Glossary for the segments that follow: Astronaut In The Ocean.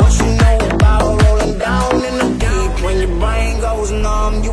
What you know about rolling down in the deep? When your brain goes numb, you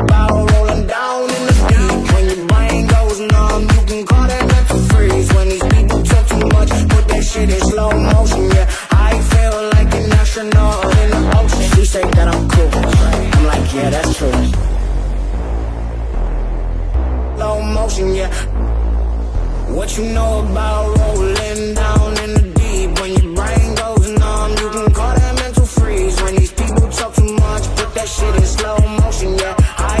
about rolling down in the deep? When your brain goes numb, you can call that mental freeze. When these people talk too much, put that shit in slow motion, yeah. I feel like an astronaut in the ocean. She said that I'm cool, I'm like, yeah, that's true. Slow motion, yeah. What you know about rolling down in the deep? When your brain goes numb, you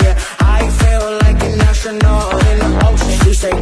yeah. I feel like an astronaut in the ocean.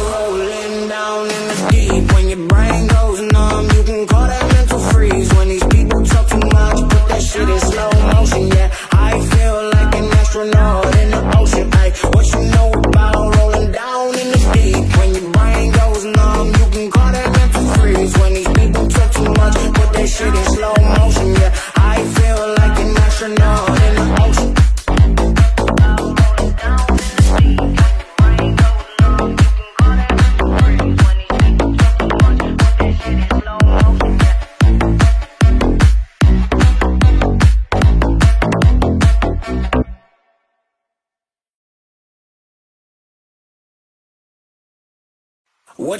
freeze when these people talk too much, put that shit in slow motion. Yeah, I feel like an astronaut in the ocean. What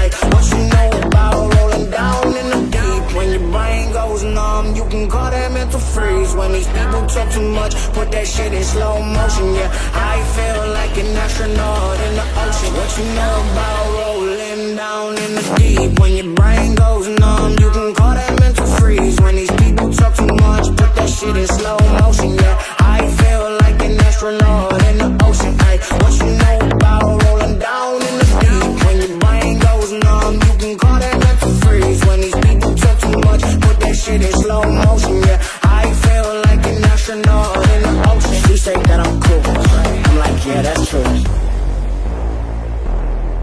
Ay, what you know about rolling down in the deep? When your brain goes numb, you can call that mental freeze. When these people talk too much, put that shit in slow motion. Yeah, I feel like an astronaut in the ocean. What you know about rolling down in the deep? When your brain goes numb, you can call that mental freeze. When these people talk too much, put that shit in slow motion. Yeah, I feel like an astronaut in the ocean. Ay, what you know about rolling down in the deep? When your brain goes numb, you can call that mental freeze. When these people talk too much, put that shit in slow motion. Yeah, I feel like an astronaut in the ocean. She say that I'm cool, I'm like, yeah, that's true. Slow motion,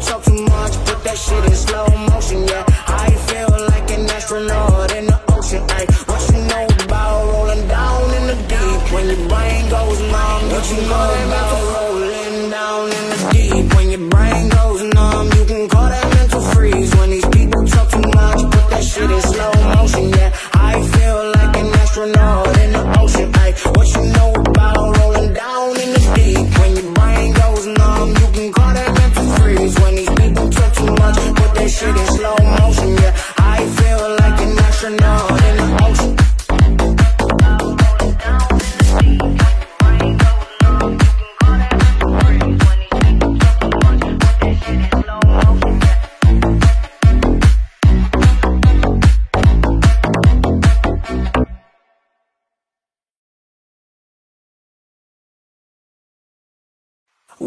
talk too much, put that shit in slow motion. Yeah, I feel like an astronaut in the ocean. Ay, what you know about rolling down in the deep? When your brain goes numb, what you know about rolling down in the deep? When your brain goes numb, you can call that mental freeze. When these people talk too much, put that shit in slow motion. Yeah, I feel like an astronaut. What you know about rolling down in the deep? When your brain goes numb, you can call that mental freeze. When these people talk too much, put that shit in slow motion. Yeah, I feel like an astronaut in the ocean. What you know about rolling down in the deep? When your brain goes numb, you can call that mental freeze. When these people talk too much, put that shit in slow motion. Yeah, I feel like an astronaut in the ocean. Ay, what you know about rolling down in the deep? When your brain goes numb, you can call that mental freeze. When these people talk too much, put that shit in slow motion. Yeah, I feel like an astronaut in the ocean.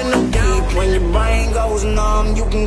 in the deep? When your brain goes numb, what you know about rolling down in the deep? When your brain goes numb, you can call that mental freeze. When these people talk too much, put that shit in slow motion. Yeah, I feel like an astronaut. What you know about rolling down in the deep? When your brain goes numb, you can call that mental freeze. When these people talk too much, put that shit in slow motion. Yeah, I feel like an astronaut in the ocean. What you know about rolling down in the deep? When your brain goes numb, you can call that mental freeze. When these people talk too much, put that shit in slow motion. Yeah, I feel like an astronaut in the ocean. Ay, what you know about rolling down in the deep? When your brain goes numb, you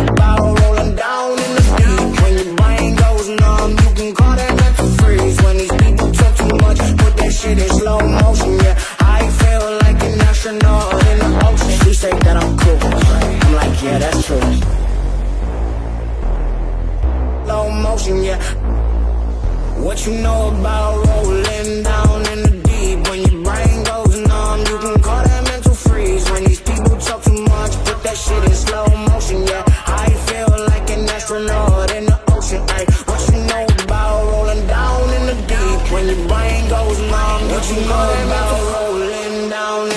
about rolling down in the deep? When your brain goes numb, you can call that mental freeze. When these people talk too much, put that shit in slow motion. Yeah, I feel like an astronaut in the ocean. She said that I'm cool. I'm like, yeah, that's true. Slow motion, yeah. What you know about rolling down in the deep? When your brain goes numb, you can call that mental freeze. When these people talk too much, put that shit in slow motion, yeah. I feel like an astronaut in the ocean, ay. What you know about rolling down in the deep? When your brain goes numb, what you know about rolling down in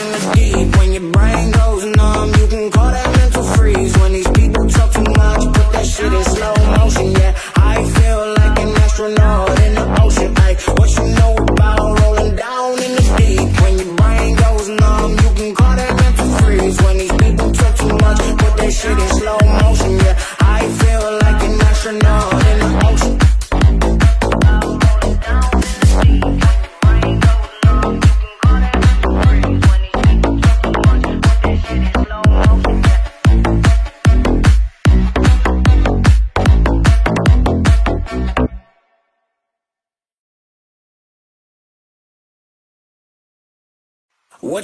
the deep? When your brain goes numb, you can call that mental freeze. When these people talk too much, put that shit in slow motion, yeah. I feel like an astronaut. What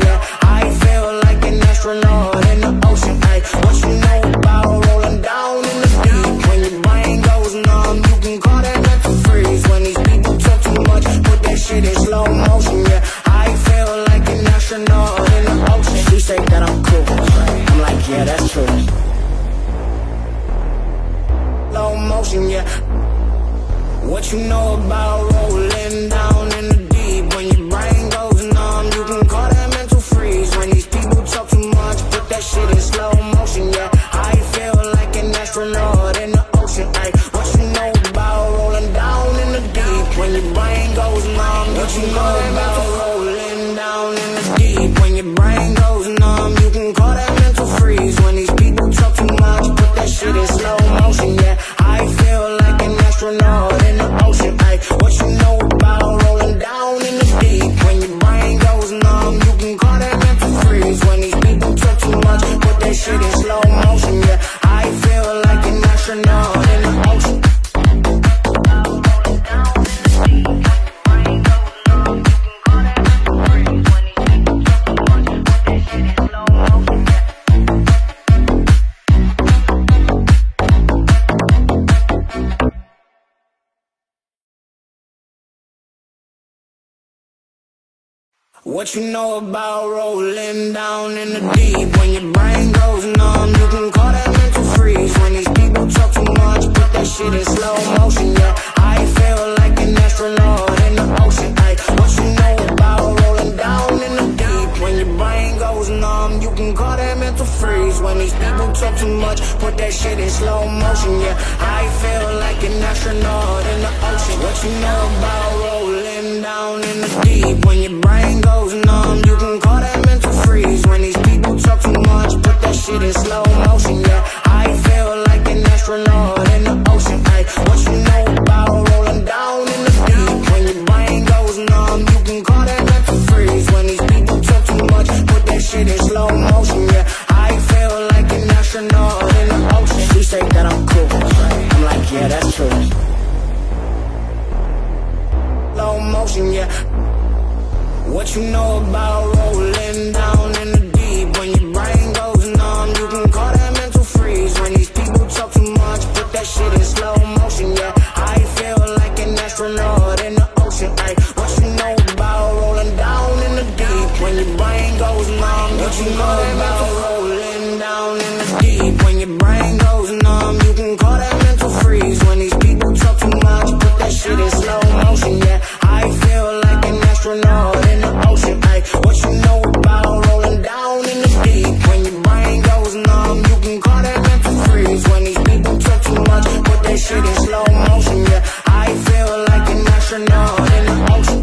Yeah, I feel like an astronaut in the ocean. Ay, what you know about rolling down in the deep? When your brain goes numb, you can call that mental freeze. When these people talk too much, put that shit in slow motion. Yeah, I feel like an astronaut in the ocean. She say that I'm cool, I'm like, yeah, that's true. Slow motion, yeah. What you know about rolling down in the deep? When your brain goes numb, you can call that mental freeze. When these people talk too much, put that shit in slow motion. Yeah, I feel like an astronaut in the ocean. Ay, what you know about rolling down in the deep? When your brain goes numb, what you know about rolling down in the deep? When your brain goes numb, you can call that mental freeze. When these people talk too much, put that shit in slow motion. Yeah, I feel like an astronaut. What you know about rolling down in the deep? When your brain goes numb, you can call that mental freeze. When these people talk too much, put that shit in slow motion. Yeah, I feel like an astronaut in the ocean. What you know about rolling down in the deep? When your brain goes numb, you can call that mental freeze. When these people talk too much, put that shit in slow motion. Yeah, I feel like an astronaut in the ocean. Ay, what you know about rolling down in the deep? When your brain goes numb, you can call that mental freeze. When these people talk too much, put that shit in slow motion. Yeah, I feel like an astronaut in the ocean. What you know about rolling down in the deep? When your brain goes numb, you can call that mental freeze. When these people talk too much, put that shit in slow motion. Yeah, I feel like an astronaut in the ocean. Ay, what you know about rolling down in the deep? When your brain goes numb, you can call that mental freeze. When these people talk too much, put that shit in slow motion. Yeah, I feel like an astronaut in the ocean. She say that I'm cool, I'm like, yeah, that's true. Slow motion, yeah. What you know about rolling down in the deep? When your brain goes numb, you can call that mental freeze. When these people talk too much, put that shit in slow motion. Yeah, I feel like an astronaut in the ocean. Ay, what you know about rolling down in the deep? When your brain goes numb, what you know about rolling down in the deep? When your brain goes numb, you can call that mental freeze. When these people talk too much, put that shit in slow motion. Yeah, I feel like an astronaut. What you know about rolling down in the deep? When your brain goes numb, you can call that mental freeze. When these people talk too much, put that shit in slow motion. Yeah, I feel like an astronaut in the ocean.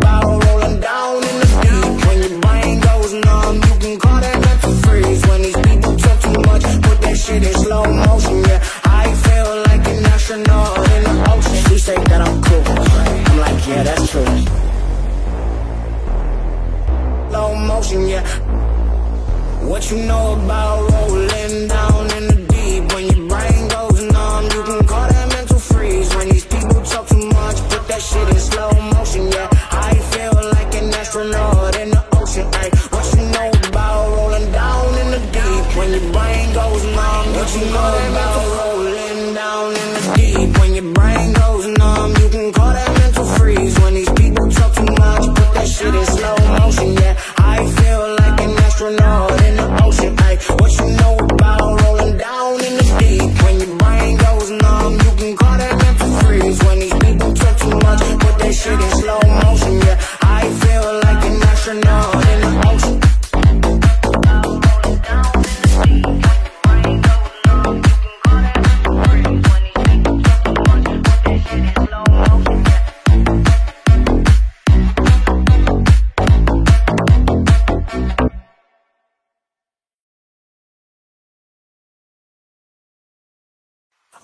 about rolling down in the deep? When your brain goes numb, you can call that mental freeze. When these people talk too much, put that shit in slow motion, yeah. I feel like an astronaut in the ocean. She say that I'm cool, I'm like, yeah, that's true. Slow motion, yeah. What you know about rolling down in the deep? When your brain goes numb, you can call that mental freeze. When these people talk too much, put that shit in slow motion, yeah. I feel like an astronaut in the ocean, ay. What you know about rolling down in the deep? When your brain goes numb, what you know about rolling down in the deep? When your brain goes numb, you can call that mental freeze. When these people talk too much, put that shit in slow motion, yeah. I feel like an astronaut in the ocean, ay. What you know about rolling down in the deep? When your brain goes numb, you can call that mental freeze. When these people talk too much, put that shit in slow motion, yeah. I feel like an astronaut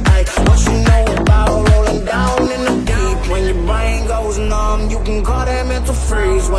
rolling down in the deep? When your brain goes numb, you can call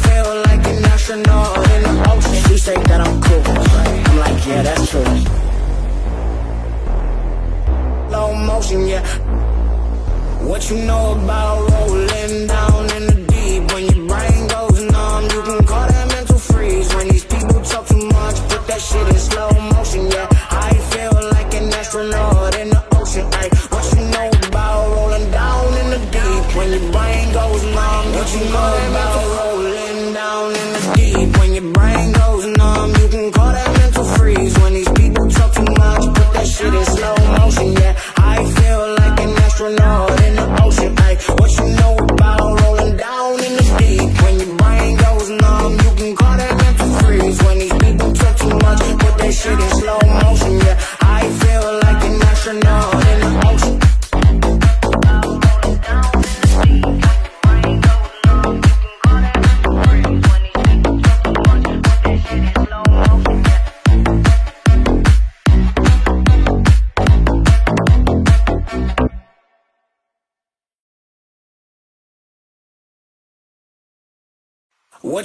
brain goes numb, you can call that mental freeze. When these people talk too much, put that shit in slow motion, yeah. I feel like an astronaut in the ocean. What you know about rolling down in the deep? When your brain goes numb, you can call that mental freeze. When these people talk too much, put that shit in slow motion, yeah. I feel like an astronaut in the ocean, ay. What you know about rolling down in the deep? When your brain goes numb, you can call that mental freeze. When these people talk too much, put that shit in slow motion, yeah. I feel like an astronaut in the ocean. She say that I'm cool, I'm like, yeah, that's true. Slow motion, yeah. What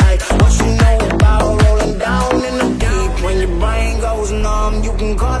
ay. What you know about rolling down in the deep? When your brain goes numb, what you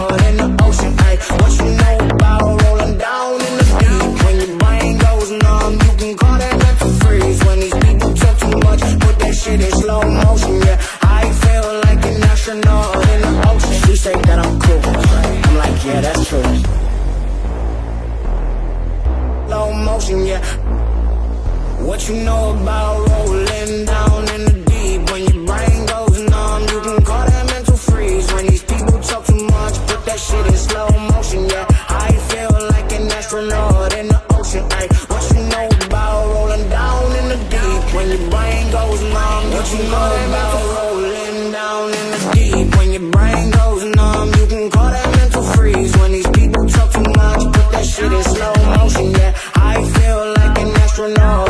ocean, ay. What you know about rolling down in the deep? When your brain goes numb, you can call that mental freeze. When these people talk too much, put that shit in slow motion, yeah. I feel like an astronaut in the ocean. She say that ocean, yeah. What you know about rolling down in the deep? When your brain goes numb, you can call that mental freeze. When these people talk too much, put that shit in slow motion, yeah. I feel like an astronaut in the ocean, ay. What you know about rolling down in the deep? When your brain goes numb, what you know about rolling down in the deep? When your brain goes numb, you can call that mental freeze. When these people talk too much, put that shit in slow motion, yeah. I feel like an astronaut.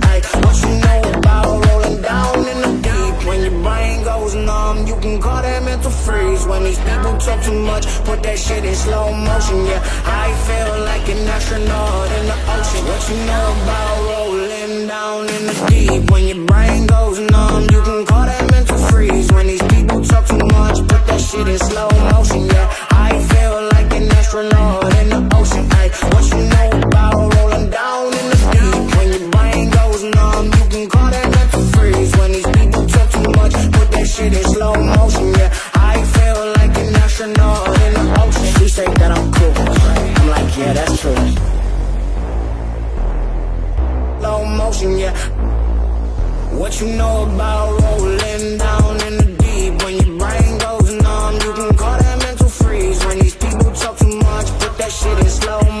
What you know about rolling down in the deep? When your brain goes numb, you can call that mental freeze. When these people talk too much, put that shit in slow motion, yeah. I feel like an astronaut in the ocean, ay. What you know about rolling down in the deep? When your brain goes numb, you can call that mental freeze. When these people talk too much, put that shit in slow motion, yeah. I feel like an astronaut in the ocean. What you know about rolling down in the deep? When your brain goes numb, you can call that mental freeze. When these people talk too much, put that shit in slow motion, yeah. I feel like an astronaut in the ocean, ay. What you know about rolling down in the deep? When your brain goes numb, you can call that mental freeze. When these people talk too much, put that shit in slow motion, yeah.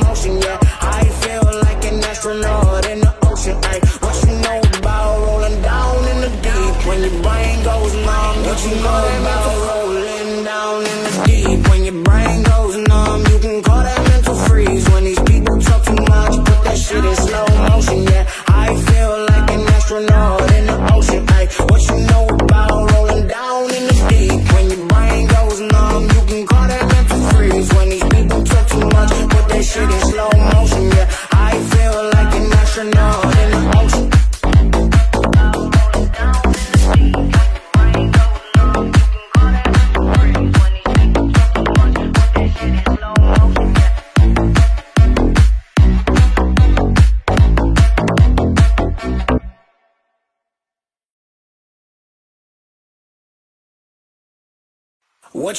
I feel like an astronaut in the ocean. She say that I'm cool, I'm like, yeah, that's true. Slow motion, yeah. What you know about rolling down in the deep? When your brain goes numb, you can call that mental freeze. When these people talk too much, put that shit in slow motion, yeah. I feel like an astronaut in the ocean, ay. What you know about rolling down in the deep? When your brain goes numb, what you know about rolling down in the deep? When your brain goes numb, you can call that mental freeze. When these people talk too much, put that shit in slow motion, yeah. I feel like an astronaut. What you know about rolling down in the deep? When your brain goes numb, you can call that mental freeze. When these people talk too much, put that shit in slow motion, yeah. I feel like an astronaut in the ocean.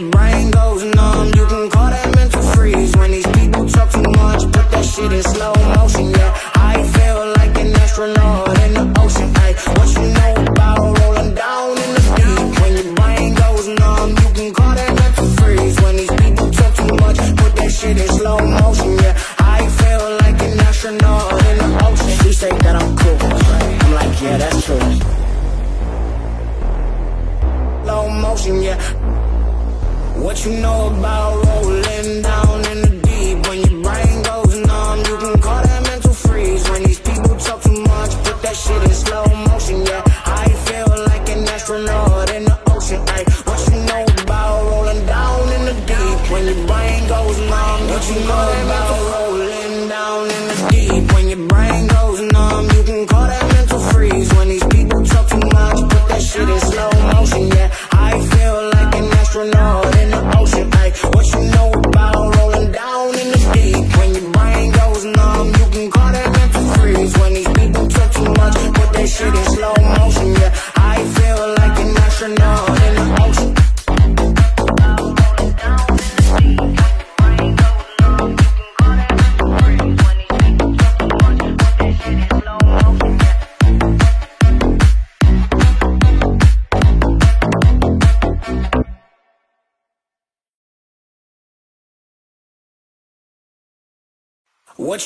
brain goes numb, you can call that mental freeze. When these people talk too much, put that shit in slow motion, yeah. I feel like an astronaut in the ocean, ay. What you know about rolling down in the deep? When your brain goes numb, you can call that mental freeze. When these people talk too much, put that shit in slow motion, yeah. I feel like an astronaut in the ocean. She say that I'm cool, I'm like, yeah, that's true. Slow motion, yeah. What you know about rolling down in the deep? When your brain goes numb, you can call that mental freeze. When these people talk too much, put that shit in slow motion, yeah. I feel like an astronaut in the ocean, ay. What you know about rolling down in the deep? When your brain goes numb, what you know about rolling down in the deep? When your brain goes numb, you can call that mental freeze. When these people talk too much, put that shit in slow motion, yeah. I feel like an astronaut. What you know about rolling down in the deep? When your brain goes numb, you can call that mental freeze. When these people talk too much, put that shit in slow motion, yeah. I feel like an astronaut in the ocean. Rolling down in the deep. When your brain goes numb, you can call that mental freeze. What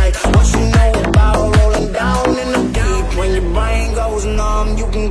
ay. What you know about rolling down in the deep? When your brain goes numb, you can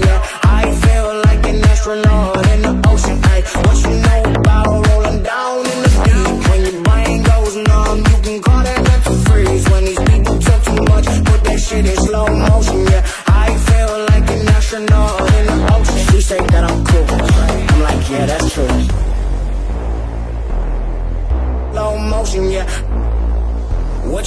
yeah. I feel like an astronaut in the ocean, ay. What you know about rolling down in the deep? When your brain goes numb, you can call that mental freeze. When these people talk too much, put that shit in slow motion, yeah. I feel like an astronaut in the ocean. She say that I'm cool, I'm like, yeah, that's true. Slow motion, yeah. What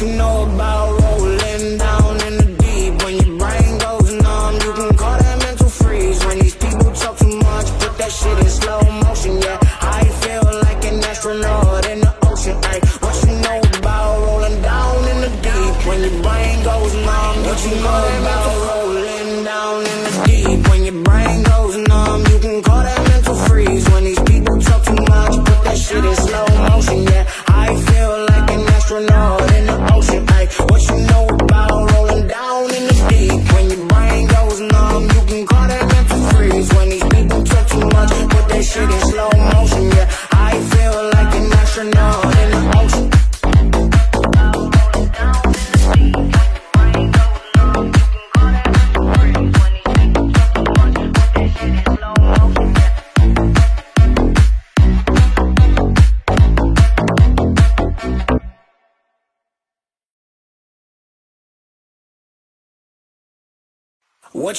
you know about rolling down in the deep? When your brain goes numb, you can call that mental freeze. When these people talk too much, put that shit in slow motion, yeah. I feel like an astronaut in the ocean, ay. What you know about rolling down in the deep? When your brain goes numb, what you know about rolling down in the deep? When your brain goes numb, you can call that mental freeze. When these people talk too much, put that shit in slow motion, yeah. I feel like an astronaut. What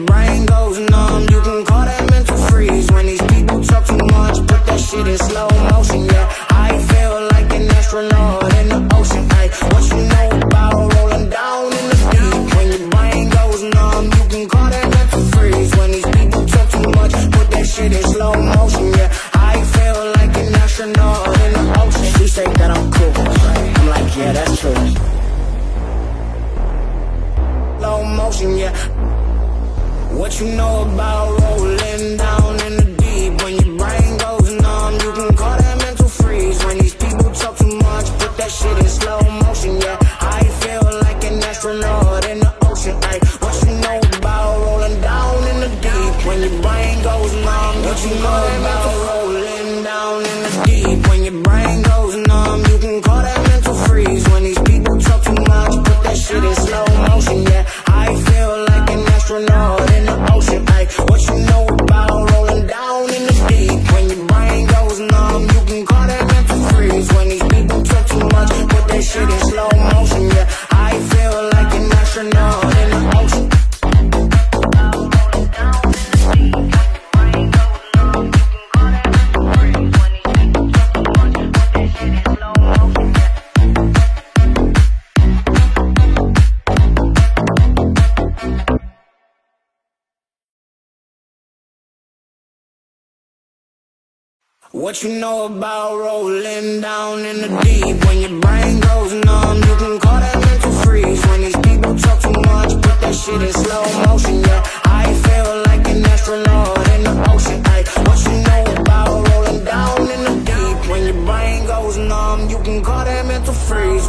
brain goes numb, what you know about rolling down in the deep? When your brain goes numb, you can call that mental freeze. When these people talk too much, put that shit in slow motion, yeah. I feel like an astronaut. What you know about rolling down in the deep? When your brain goes numb, you can call that mental freeze. When these people talk too much, put that shit in slow motion, yeah. I feel like an astronaut in the ocean. What you know about rolling down in the deep? When your brain goes numb, you can call that mental freeze. When these people talk too much, put that shit in slow motion, yeah. I feel like an astronaut in the ocean, ay. What you know about rolling down in the deep? When your brain goes numb, you can call that mental freeze. When these people talk too much, put that shit in slow motion, yeah. I feel like an astronaut in the ocean. What you know about rolling down in the deep? When your brain goes numb, you can call that mental freeze. When these people talk too much, put that shit in slow motion, yeah. I feel like an astronaut in the ocean, ay. What you know about rolling down in the deep? When your brain goes numb, you can call that mental freeze. When these people talk too much, put that shit in slow motion, yeah. I feel like an astronaut in the ocean. She say that Yeah, that's true. Slow motion, yeah. What you know about rolling down in the deep? When your brain goes numb, you can call that mental freeze. When these people talk too much, put that shit in slow motion, yeah. I feel like an astronaut in the ocean, ayy. What you know about rolling down in the deep? When your brain goes numb, what you know about rolling down in the deep? When your brain goes numb, you can call that mental freeze. When these people talk too much, put that shit in slow motion, yeah. I feel like an astronaut. What you know about rolling down in the deep? When your brain goes numb, you can call that mental freeze. When these people talk too much, put that shit in slow motion, yeah. I feel like an astronaut in the ocean. What you know about rolling down in the deep? When your brain goes numb, you can call that mental freeze.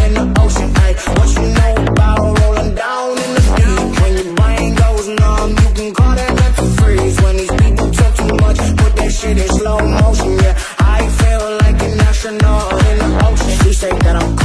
in the ocean. What you know about rolling down in the deep? When your brain goes numb, you can call that mental freeze. When these people talk too much, put that shit in slow motion, yeah. I feel like an astronaut in the ocean, ayy.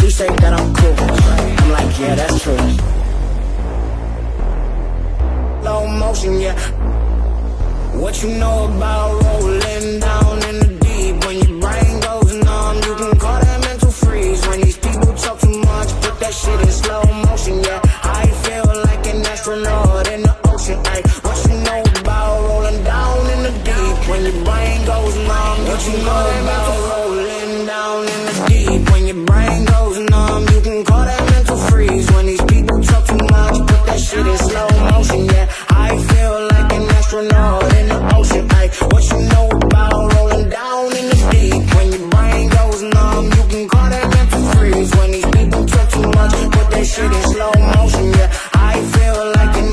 She say that I'm cool, I'm like, yeah, that's true. Slow motion, yeah. What you know about rolling down in the deep? When your brain goes numb, you can call that mental freeze. When these people talk too much, put that shit in slow motion, yeah. I feel like an astronaut in the ocean, ayy. What you know about rolling down in the deep? When your brain goes numb, what you know about rolling down in the deep? When your brain goes numb, you can call that mental freeze. When these people talk too much, put that shit in slow motion, yeah. I feel like an astronaut. What you know about rolling down in the deep? When your brain goes numb, you can call that mental freeze. When these people talk too much, put that shit in slow motion, yeah. I feel like an astronaut in the ocean. What you know about rolling down in the deep? When your brain goes numb, you can call that mental freeze. When these people talk too much, put that shit in slow motion, yeah. I feel like an astronaut in the ocean, ayy. What you know about rolling down in the deep? When your brain goes numb, you can call that mental freeze. When these people talk too much, put that shit in slow motion, yeah. I feel like an astronaut in the ocean. What you know about rolling down in the deep? When your brain goes numb, you can call that mental freeze. When these people talk too much, put that shit in slow motion, yeah. I feel like an astronaut in the ocean, ayy. What you know about rolling down in the deep? When your brain goes numb, you can call that mental freeze. When these people talk too much, put that shit in slow motion, yeah. I feel like an astronaut in the ocean. She say that I'm cool, I'm like, yeah, that's true. Slow motion, yeah. What you know about rolling down in the deep? When your brain goes numb, you can call that mental freeze. When these people talk too much, put that shit in slow motion, yeah. I feel like an astronaut in the ocean, ayy. What you know about rolling down in the deep? When your brain goes numb, what you know about rolling down in the deep? When your brain goes numb, you can call that mental freeze. When these people talk too much, put that shit in slow motion, yeah. I feel like an astronaut. What you know about rolling down in the deep? When your brain goes numb, you can call that mental freeze. When these people talk too much, put that shit in slow motion, yeah. I feel like an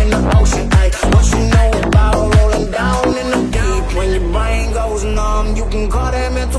in the ocean, ay. What you know about rolling down in the deep? When your brain goes numb, you can call that mental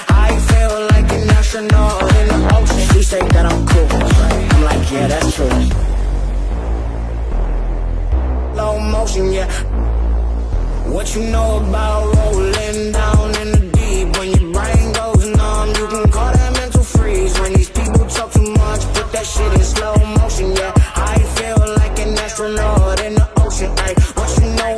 I feel like an astronaut in the ocean. She say that I'm cool, I'm like, yeah, that's true. Slow motion, yeah. What you know about rolling down in the deep? When your brain goes numb, you can call that mental freeze. When these people talk too much, put that shit in slow motion, yeah. I feel like an astronaut in the ocean, ayy. What you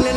down in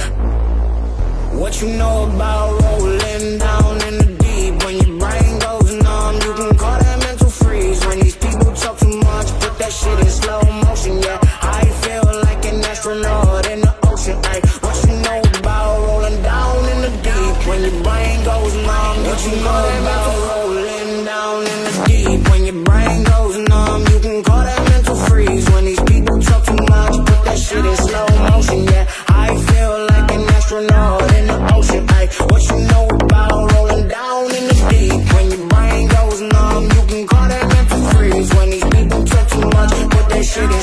brain goes numb, what you know about rolling down in the deep? When your brain goes numb, you can call that mental freeze. When these people talk too much, put that shit in slow motion, yeah. I feel like an astronaut.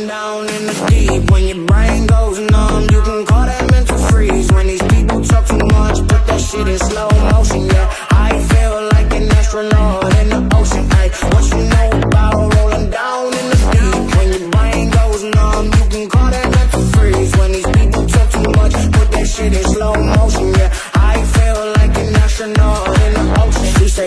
down in the deep? When your brain goes numb, you can call that mental freeze. When these people talk too much, put that shit in slow motion, yeah. I feel like an astronaut in the ocean. What you know about rolling down in the deep? When your brain goes numb, you can call that mental freeze. When these people talk too much, put that shit in slow motion, yeah. I feel like an astronaut in the ocean, ayy. What you know about rolling down in the deep? When your brain goes numb, you can call that mental freeze. When these people talk too much, put that shit in slow motion, yeah. I feel like an astronaut in the ocean. She say that I'm cool, I'm like, yeah, that's true. Slow motion, yeah. What you know about rolling down in the deep? When your brain goes numb, you can call that mental freeze. When these people talk too much, put that shit in slow motion, yeah. I feel like an astronaut in the ocean, ayy. What you know about rolling down in the deep? When your brain goes numb, what you know about rolling down in the deep? When your brain goes numb, you can call that mental freeze. When these people talk too much, put that shit in slow motion, yeah. I feel like an astronaut. What you know about rolling down in the deep? When your brain goes numb, you can call that mental freeze. When these people talk too much, put that shit in slow motion, yeah. I feel like an astronaut in the ocean. What you know about rolling down in the deep? When your brain goes numb, you can call that mental freeze. When these people talk too much, put that shit in slow motion, yeah. I feel like an astronaut in the ocean, ayy. What you know about rolling down in the deep? When your brain goes numb, you can call that mental freeze. When these people talk too much, put that shit in slow motion, yeah. I feel like an astronaut in the ocean. What you know about rolling down in the deep? When your brain goes numb, you can call that mental freeze. When these people talk too much, put that shit in slow motion, yeah. I feel like an astronaut in the ocean, ayy. What you know about rolling down in the deep? When your brain goes numb, you can call that mental freeze. When these people talk too much, put that shit in slow motion, yeah. I feel like an astronaut in the ocean. She say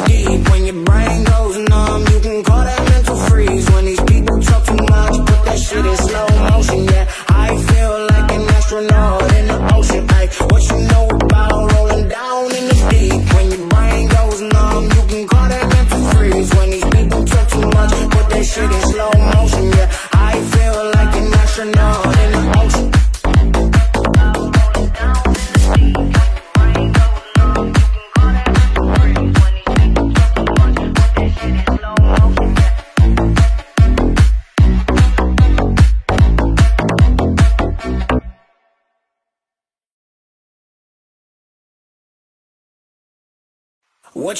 deep? When your brain goes numb, you can call that mental freeze. When these people talk too much, put that shit in slow motion, yeah. I feel like an astronaut in the ocean, ayy. What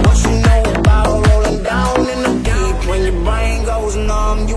What you know about rolling down in the deep? When your brain goes numb, you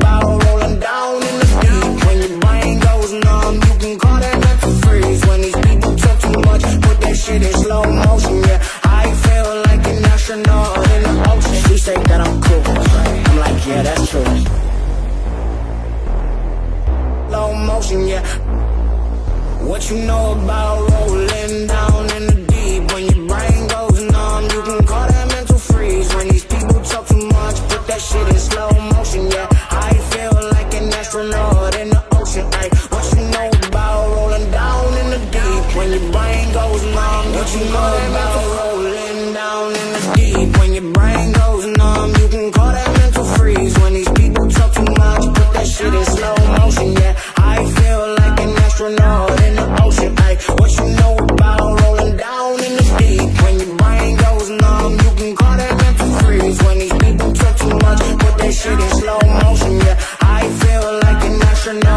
you know about rolling down in the deep? When your brain goes numb, you can call that mental freeze. When these people talk too much, put that shit in slow motion, yeah. I feel like an astronaut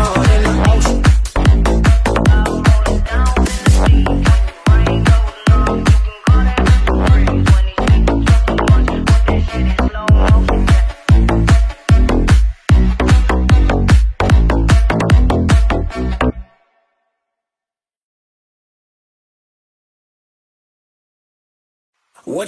in the ocean, ayy. What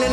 in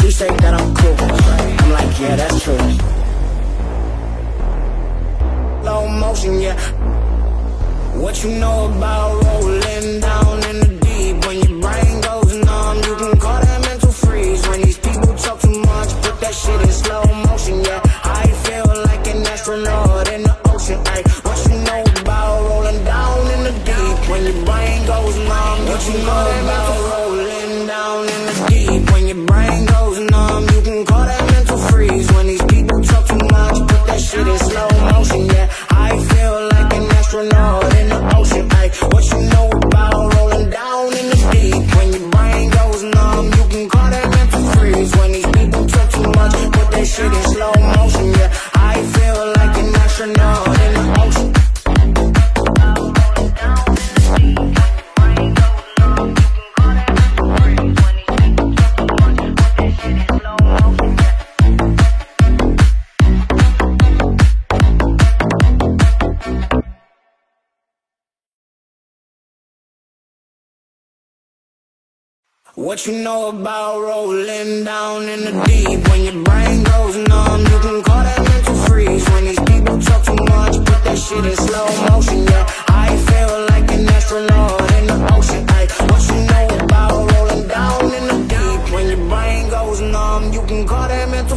She say that I'm cool, I'm like, yeah, that's true. Slow motion, yeah. What you know about rolling down in the deep? When your brain goes numb, you can call that mental freeze. When these people talk too much, put that shit in slow motion, yeah. I feel like an astronaut in the ocean, ayy. What you know about rolling down in the deep? When your brain goes numb, what you know about rolling down in the deep? When your brain goes numb, you can call that mental freeze. When these people talk too much, put that shit in slow motion, yeah. I feel like an astronaut. What you know about rolling down in the deep? When your brain goes numb, you can call that mental freeze. When these people talk too much, put that shit in slow motion, yeah. I feel like an astronaut in the ocean. What you know about rolling down in the deep? When your brain goes numb, you can call that mental freeze. When these people talk too much, put that shit in slow motion, yeah. I feel like an astronaut in the ocean, ayy. What you know about rolling down in the deep? When your brain goes numb, you can call that mental freeze. When these people talk too much, put that shit in slow motion, yeah. I feel like an astronaut in the ocean. What you know about rolling down in the deep? When your brain goes numb, you can call that mental freeze. When these people talk too much, put that shit in slow motion, yeah. I feel like an astronaut in the ocean, ayy. What you know about rolling down in the deep? When your brain goes numb, you can call that mental freeze. When these people talk too much, put that shit in slow motion, yeah. I feel like an astronaut in the ocean. She say that I'm cool, I'm like, yeah, that's true. Slow motion, yeah. What you know about rolling down in the deep? When your brain goes numb, you can call that mental freeze. When these people talk too much, put that shit in slow motion, yeah. I feel like an astronaut in the ocean, ayy. What you know about rolling down in the deep? When your brain goes numb, what you know about rolling down in the deep? When your brain goes numb, you can call that mental freeze. When these people talk too much, put that shit in slow motion, yeah. I feel like an astronaut in the ocean, ayy. What you know about rolling down? What you know about rolling down in the deep? When your brain goes numb, you can call that mental freeze. When these people talk too much, put that shit in slow motion, yeah. I feel like an astronaut in the ocean, ay. What you know about rolling down in the deep? When your brain goes numb, you can call that mental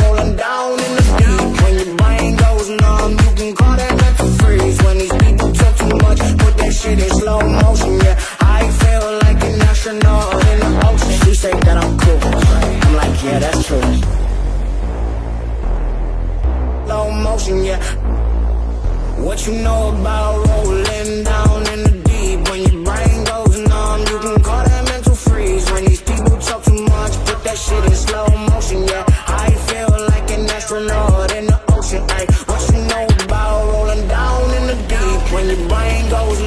rolling down in the deep? When your brain goes numb, you can call that mental freeze. When these people talk too much, put that shit in slow motion, yeah. I feel like an astronaut in the ocean. She say that I'm cool, I'm like, yeah, that's true. Slow motion, yeah. What you know about rolling down in the deep? When your brain goes numb, you can call that mental freeze. When these people talk too much, put that shit in slow motion, yeah. I feel like an astronaut in the ocean, ay. What you know about rolling down in the deep? When your brain goes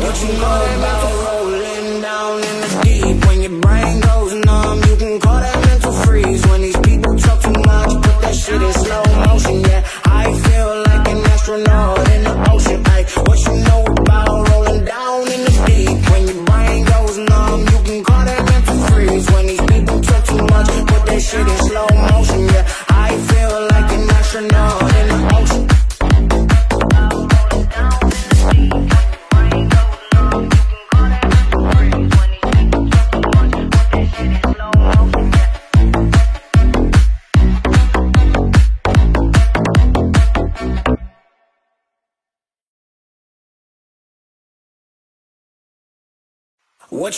what you know about rolling down in the deep? When your brain goes numb, you can call that mental freeze. When these people talk too much, put that shit in slow motion, yeah. I feel like an astronaut. What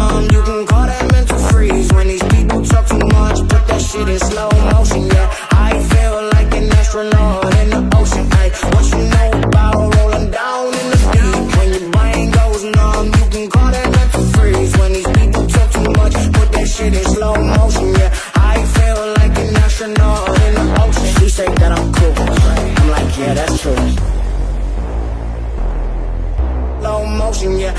what you know about rolling down in the deep? When your brain goes numb, you can call that mental freeze. When these people talk too much, put that shit in slow motion, yeah. I feel like an astronaut. What you know about rolling down in the deep? When your brain goes numb, you can call that mental freeze. When these people talk too much, put that shit in slow motion, yeah. I feel like an astronaut in the ocean. What you know about rolling down in the deep? When your brain goes numb, you can call that mental freeze. When these people talk too much, put that shit in slow motion, yeah. I feel like an astronaut in the ocean, ay. What you know about rolling down in the deep? When your brain goes numb, you can call that mental freeze. When these people talk too much, put that shit in slow motion, yeah. I feel like an astronaut in the ocean. What you know about rolling down in the deep? When your brain goes numb, you can call that mental freeze. When these people talk too much, put that shit in slow motion, yeah. I feel like an astronaut in the ocean, ay. What you know about rolling down in the deep? When your brain goes numb, you can call that mental freeze. When these people talk too much, put that shit in slow motion, yeah. I feel like an astronaut in the ocean. She say that ocean, yeah.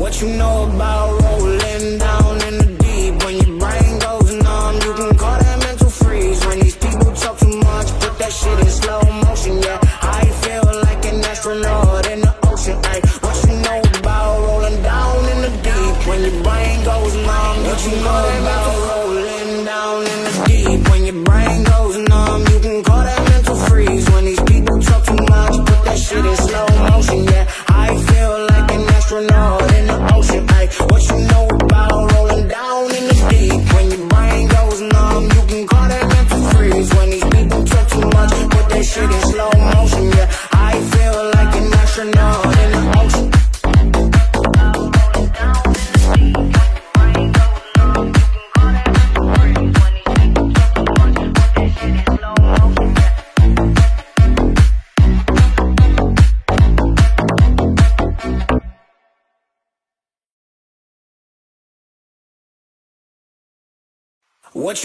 What you know about rolling down in the deep? When your brain goes numb, you can call that mental freeze. When these people talk too much, put that shit in slow motion, yeah. I feel like an astronaut in the ocean, ay. What you know about rolling down in the deep? When your brain goes numb, what you know about rolling down in the deep? When your brain goes numb, you can call that mental freeze. When these people talk too much, put that shit in slow motion, yeah. I feel like an astronaut. What